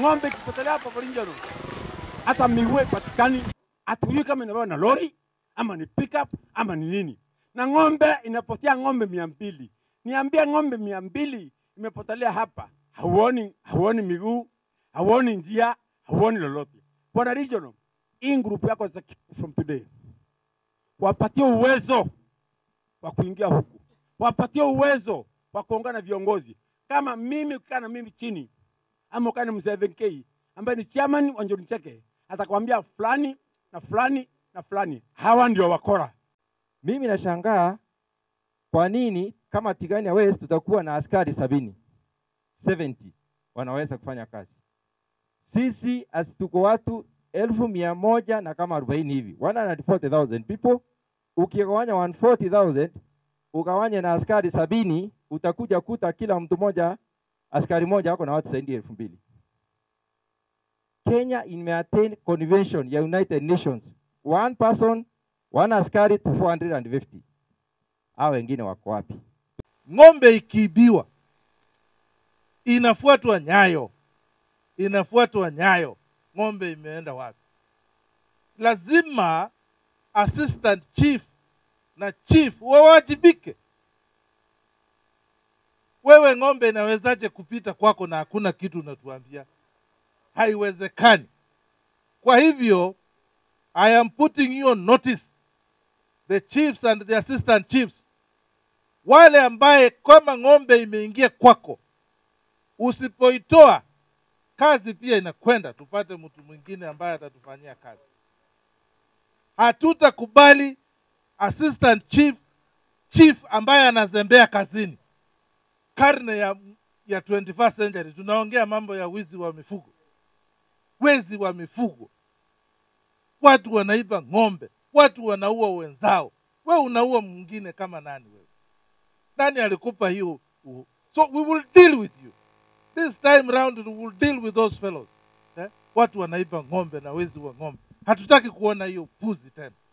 ng'ombe kipotelea hapa Volunjaro, hata miwe patikani, atujui kama inabeba na lori ama ni pickup ama ni nini. Na ng'ombe inapotea ng'ombe 200. Niambia ng'ombe 200 imepotelea hapa. Hauoni miguu, hauoni njia, hauoni lolote. Bwana Regional, hii group yako from today, wapatie uwezo wa kuingia huku. Wapatie uwezo wa kuongana viongozi. Kama mimi kukaa na mimi chini, ama kana M7K ambaye ni chairman wa Njoro Cheke, atakwambia fulani na fulani na fulani hawa ndio wakora. Mimi nashangaa kwa nini kama Tigania West tutakuwa na askari 70 wanaweza kufanya kazi. Sisi asituko watu 1100 na kama 40 hivi, 140,000 people. Ukigawanya 140,000 ugawanye na askari 70, utakuja kuta kila mtu mmoja askari moja wako na watu zaidi ya 2000. Kenya imeattain convention ya United Nations. One person, one askari to 450. Hao wengine wako wapi? Ng'ombe ikiibiwa inafuatwa nyayo. Inafuatwa nyayo. Ng'ombe imeenda wapi? Lazima assistant chief na chief wawajibike. Wewe ng'ombe inawezaje kupita kwako na hakuna kitu unatuambia? Haiwezekani. Kwa hivyo, I am putting you on notice, the chiefs and the assistant chiefs. Wale ambaye kama ng'ombe imeingia kwako, usipoitoa, kazi pia inakwenda. Tupate mtu mwingine ambaye atatufanyia kazi. Hatutakubali assistant chief, chief ambaye anazembea kazini. Karne ya 21st century tunaongea mambo ya wizi wa mifugo. Wezi wa mifugo. Watu wanaiba ng'ombe, watu wanaua wenzao. Wewe unaua mwingine kama nani wewe? Nani alikupa hiyo? So we will deal with you. This time round we will deal with those fellows. Watu wanaiba ng'ombe na wezi wa ng'ombe. Hatutaki kuona hiyo puzi tena.